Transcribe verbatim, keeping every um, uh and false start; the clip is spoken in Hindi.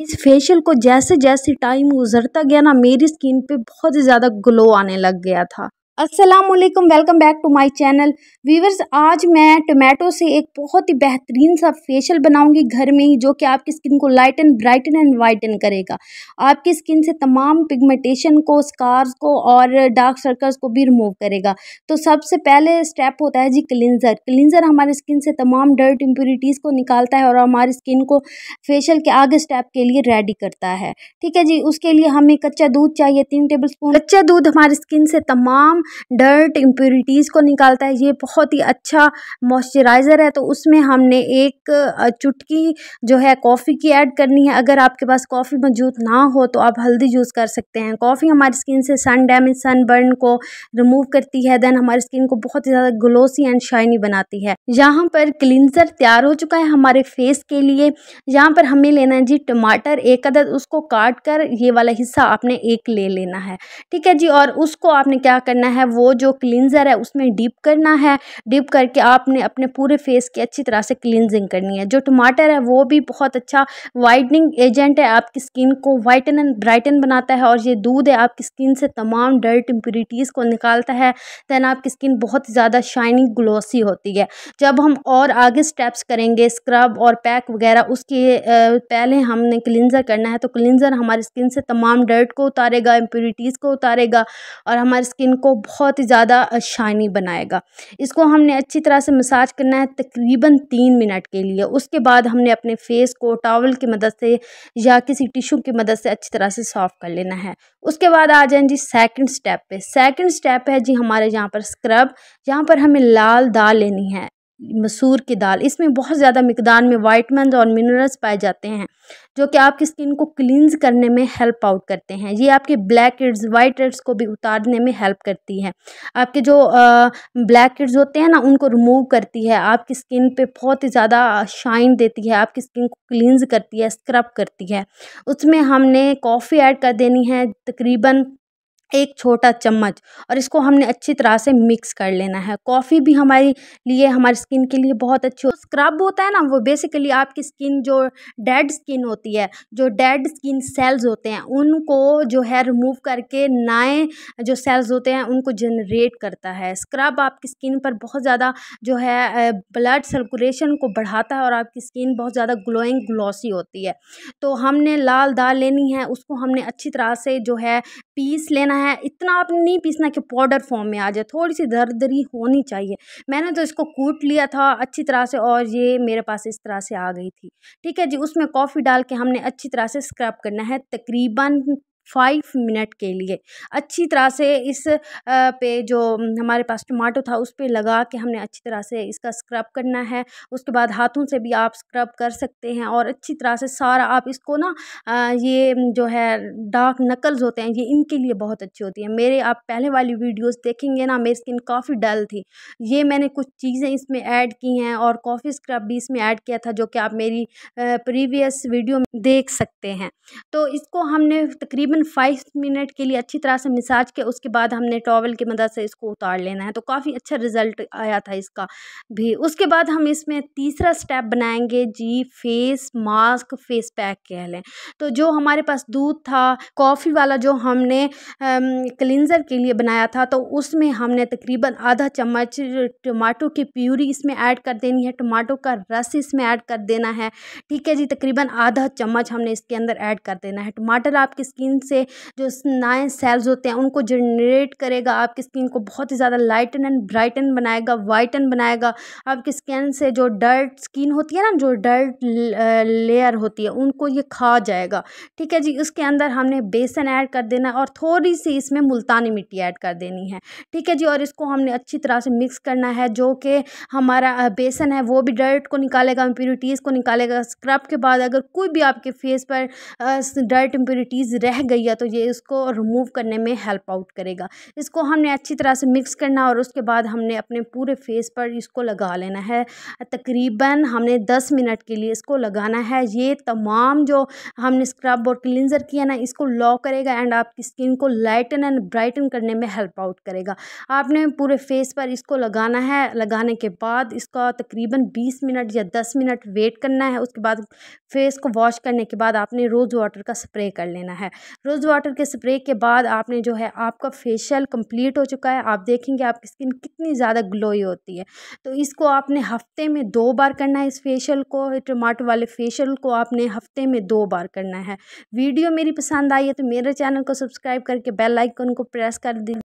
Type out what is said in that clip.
इस फेशियल को जैसे जैसे टाइम गुजरता गया ना, मेरी स्किन पे बहुत ही ज़्यादा ग्लो आने लग गया था। अस्सलाम वालेकुम, welcome back to my channel viewers. आज मैं टोमेटो से एक बहुत ही बेहतरीन सा फेशियल बनाऊंगी घर में ही, जो कि आपकी स्किन को लाइटन ब्राइटन एंड वाइटन करेगा। आपकी स्किन से तमाम पिगमेंटेशन को, स्कार्स को और डार्क सर्कल्स को भी रिमूव करेगा। तो सबसे पहले स्टेप होता है जी क्लिंजर। क्लिंजर हमारी स्किन से तमाम डर्ट इम्प्योरिटीज़ को निकालता है और हमारी स्किन को फेशियल के आगे स्टेप के लिए रेडी करता है। ठीक है जी, उसके लिए हमें कच्चा दूध चाहिए, तीन टेबल स्पून कच्चा दूध हमारी स्किन से तमाम डर्ट इम्प्योरिटीज़ को निकालता है। ये बहुत ही अच्छा मॉइस्चराइज़र है, तो उसमें हमने एक चुटकी जो है कॉफ़ी की ऐड करनी है। अगर आपके पास कॉफ़ी मौजूद ना हो तो आप हल्दी यूज़ कर सकते हैं। कॉफ़ी हमारी स्किन से सन डैमेज, सन बर्न को रिमूव करती है, देन हमारी स्किन को बहुत ही ज़्यादा ग्लोसी एंड शाइनी बनाती है। यहाँ पर क्लिंजर तैयार हो चुका है हमारे फेस के लिए। यहाँ पर हमें लेना है जी टमाटर एक अदद, उसको काट कर ये वाला हिस्सा आपने एक ले लेना है। ठीक है जी, और उसको आपने क्या करना है है वो जो क्लींजर है उसमें डीप करना है। डीप करके आपने अपने पूरे फेस की अच्छी तरह से क्लींजिंग करनी है। जो टमाटर है वो भी बहुत अच्छा वाइटनिंग एजेंट है, आपकी स्किन को वाइटन एंड ब्राइटन बनाता है। और ये दूध है, आपकी स्किन से तमाम डर्ट इम्प्योरिटीज़ को निकालता है, दैन आपकी स्किन बहुत ज़्यादा शाइनिंग ग्लोसी होती है। जब हम और आगे स्टेप्स करेंगे स्क्रब और पैक वगैरह, उसके पहले हमने क्लींजर करना है। तो क्लींजर हमारी स्किन से तमाम डर्ट को उतारेगा, इम्प्योरिटीज़ को उतारेगा और हमारी स्किन को बहुत ही ज़्यादा शाइनी बनाएगा। इसको हमने अच्छी तरह से मसाज करना है तकरीबन तीन मिनट के लिए। उसके बाद हमने अपने फेस को टॉवल की मदद से या किसी टिश्यू की मदद से अच्छी तरह से सॉफ़ कर लेना है। उसके बाद आ जाए जी सेकंड स्टेप पे। सेकंड स्टेप है जी हमारे यहाँ पर स्क्रब। यहाँ पर हमें लाल दाल लेनी है, मसूर की दाल। इसमें बहुत ज़्यादा मिकदार में वाइटमिन और मिनरल्स पाए जाते हैं, जो कि आपकी स्किन को क्लींज करने में हेल्प आउट करते हैं। ये आपके ब्लैक हेड्स, वाइट हेड्स को भी उतारने में हेल्प करती है। आपके जो ब्लैक हेड्स होते हैं ना, उनको रिमूव करती है। आपकी स्किन पे बहुत ही ज़्यादा शाइन देती है, आपकी स्किन को क्लींज करती है, स्क्रब करती है। उसमें हमने कॉफ़ी ऐड कर देनी है तकरीबन एक छोटा चम्मच, और इसको हमने अच्छी तरह से मिक्स कर लेना है। कॉफ़ी भी हमारे लिए, हमारी स्किन के लिए बहुत अच्छी। तो स्क्रब होता है ना, वो बेसिकली आपकी स्किन जो डेड स्किन होती है, जो डेड स्किन सेल्स होते हैं, उनको जो है रिमूव करके नए जो सेल्स होते हैं उनको जनरेट करता है। स्क्रब आपकी स्किन पर बहुत ज़्यादा जो है ब्लड सर्कुलेशन को बढ़ाता है और आपकी स्किन बहुत ज़्यादा ग्लोइंग ग्लॉसी होती है। तो हमने लाल दाल लेनी है, उसको हमने अच्छी तरह से जो है पीस लेना है। इतना आपने नहीं पीसना कि पाउडर फॉर्म में आ जाए, थोड़ी सी दरदरी होनी चाहिए। मैंने तो इसको कूट लिया था अच्छी तरह से और ये मेरे पास इस तरह से आ गई थी। ठीक है जी, उसमें कॉफ़ी डाल के हमने अच्छी तरह से स्क्रब करना है तकरीबन फाइव मिनट के लिए। अच्छी तरह से इस पे जो हमारे पास टमाटो था उस पे लगा के हमने अच्छी तरह से इसका स्क्रब करना है। उसके बाद हाथों से भी आप स्क्रब कर सकते हैं और अच्छी तरह से सारा आप इसको ना, ये जो है डार्क नकल्स होते हैं, ये इनके लिए बहुत अच्छी होती है। मेरे आप पहले वाली वीडियोस देखेंगे ना, मेरी स्किन काफ़ी डल थी। ये मैंने कुछ चीज़ें इसमें ऐड की हैं और कॉफ़ी स्क्रब भी इसमें ऐड किया था, जो कि आप मेरी प्रीवियस वीडियो में देख सकते हैं। तो इसको हमने तकरीबन फाइव मिनट के लिए अच्छी तरह से मिसाज के उसके बाद हमने टॉवल की मदद से इसको उतार लेना है। तो काफ़ी अच्छा रिजल्ट आया था इसका भी। उसके बाद हम इसमें तीसरा स्टेप बनाएंगे जी फेस मास्क, फेस पैक कह लें। तो जो हमारे पास दूध था, कॉफ़ी वाला जो हमने अम, क्लिंजर के लिए बनाया था, तो उसमें हमने तकरीबन आधा चम्मच टमाटो की प्यूरी इसमें ऐड कर देनी है। टमाटो का रस इसमें ऐड कर देना है। ठीक है जी, तकरीबन आधा चम्मच हमने इसके अंदर ऐड कर देना है। टमाटर आपकी स्किन से जो नए सेल्स होते हैं उनको जनरेट करेगा, आपकी स्किन को बहुत ही ज़्यादा लाइटन एंड ब्राइटन बनाएगा, वाइटन बनाएगा। आपकी स्किन से जो डर्ट स्किन होती है ना, जो डर्ट लेयर होती है, उनको ये खा जाएगा। ठीक है जी, उसके अंदर हमने बेसन ऐड कर देना है और थोड़ी सी इसमें मुल्तानी मिट्टी ऐड कर देनी है। ठीक है जी, और इसको हमने अच्छी तरह से मिक्स करना है। जो कि हमारा बेसन है वो भी डर्ट को निकालेगा, इम्प्योरिटीज़ को निकालेगा। स्क्रब के बाद अगर कोई भी आपके फेस पर डर्ट इम्प्योरिटीज़ रह गई गई है तो ये इसको रिमूव करने में हेल्प आउट करेगा। इसको हमने अच्छी तरह से मिक्स करना और उसके बाद हमने अपने पूरे फेस पर इसको लगा लेना है। तकरीबन हमने दस मिनट के लिए इसको लगाना है। ये तमाम जो हमने स्क्रब और क्लिनजर किया ना, इसको लॉक करेगा एंड आपकी स्किन को लाइटन एंड ब्राइटन करने में हेल्प आउट करेगा। आपने पूरे फेस पर इसको लगाना है। लगाने के बाद इसका तकरीबन बीस मिनट या दस मिनट वेट करना है। उसके बाद फेस को वॉश करने के बाद आपने रोज़ वाटर का स्प्रे कर लेना है। रोज़ वाटर के स्प्रे के बाद आपने जो है आपका फेशियल कंप्लीट हो चुका है। आप देखेंगे आपकी स्किन कितनी ज़्यादा ग्लोई होती है। तो इसको आपने हफ्ते में दो बार करना है। इस फेशियल को, टमाटर वाले फेशियल को आपने हफ्ते में दो बार करना है। वीडियो मेरी पसंद आई है तो मेरे चैनल को सब्सक्राइब करके बेल आइकन को प्रेस कर दीजिए।